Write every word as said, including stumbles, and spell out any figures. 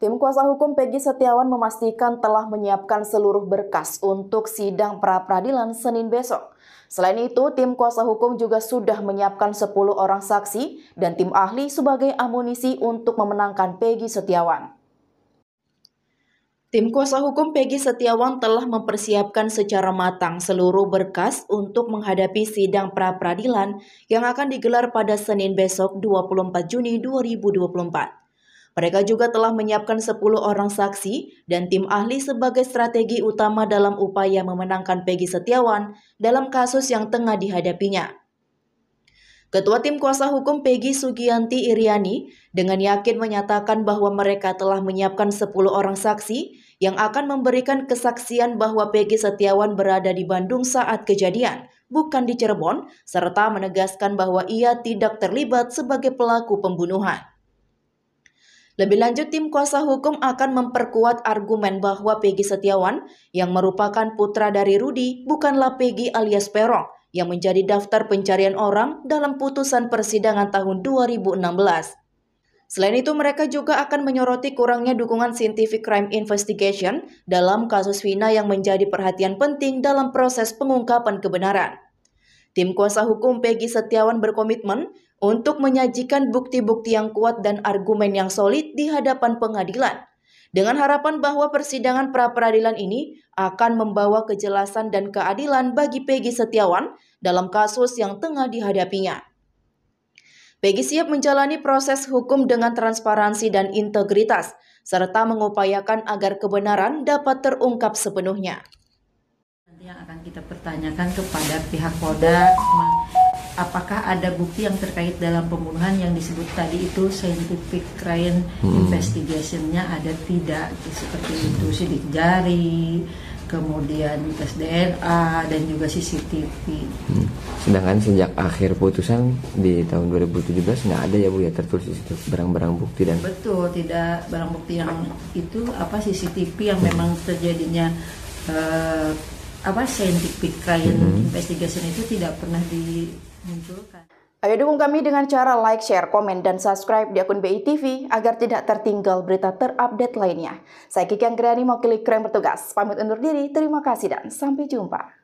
Tim kuasa hukum Pegi Setiawan memastikan telah menyiapkan seluruh berkas untuk sidang pra-peradilan Senin besok. Selain itu, tim kuasa hukum juga sudah menyiapkan sepuluh orang saksi dan tim ahli sebagai amunisi untuk memenangkan Pegi Setiawan. Tim kuasa hukum Pegi Setiawan telah mempersiapkan secara matang seluruh berkas untuk menghadapi sidang pra-peradilan yang akan digelar pada Senin besok dua puluh empat Juni dua ribu dua puluh empat. Mereka juga telah menyiapkan sepuluh orang saksi dan tim ahli sebagai strategi utama dalam upaya memenangkan Pegi Setiawan dalam kasus yang tengah dihadapinya. Ketua Tim Kuasa Hukum Pegi Sugianti Iryani dengan yakin menyatakan bahwa mereka telah menyiapkan sepuluh orang saksi yang akan memberikan kesaksian bahwa Pegi Setiawan berada di Bandung saat kejadian, bukan di Cirebon, serta menegaskan bahwa ia tidak terlibat sebagai pelaku pembunuhan. Lebih lanjut, tim kuasa hukum akan memperkuat argumen bahwa Pegi Setiawan yang merupakan putra dari Rudi bukanlah Pegi alias Perong yang menjadi daftar pencarian orang dalam putusan persidangan tahun dua ribu enam belas. Selain itu, mereka juga akan menyoroti kurangnya dukungan scientific crime investigation dalam kasus Vina yang menjadi perhatian penting dalam proses pengungkapan kebenaran. Tim kuasa hukum Pegi Setiawan berkomitmen untuk menyajikan bukti-bukti yang kuat dan argumen yang solid di hadapan pengadilan, dengan harapan bahwa persidangan pra-peradilan ini akan membawa kejelasan dan keadilan bagi Pegi Setiawan dalam kasus yang tengah dihadapinya. Pegi siap menjalani proses hukum dengan transparansi dan integritas, serta mengupayakan agar kebenaran dapat terungkap sepenuhnya. Nanti yang akan kita pertanyakan kepada pihak Polda, apakah ada bukti yang terkait dalam pembunuhan yang disebut tadi itu scientific crime hmm. investigation-nya ada tidak, seperti itu sidik jari, kemudian tes D N A dan juga C C T V. Hmm. Sedangkan sejak akhir putusan di tahun dua ribu tujuh belas nggak ada ya Bu ya tertulis itu barang-barang bukti dan betul tidak barang bukti yang itu apa C C T V yang hmm. memang terjadinya. Uh, apa scientific crime mm-hmm. investigation itu tidak pernah dimunculkan. Ayo dukung kami dengan cara like, share, komen, dan subscribe di akun B I T V agar tidak tertinggal berita terupdate lainnya. Saya Kiki Anggraini mewakili krim bertugas. Pamit undur diri, terima kasih dan sampai jumpa.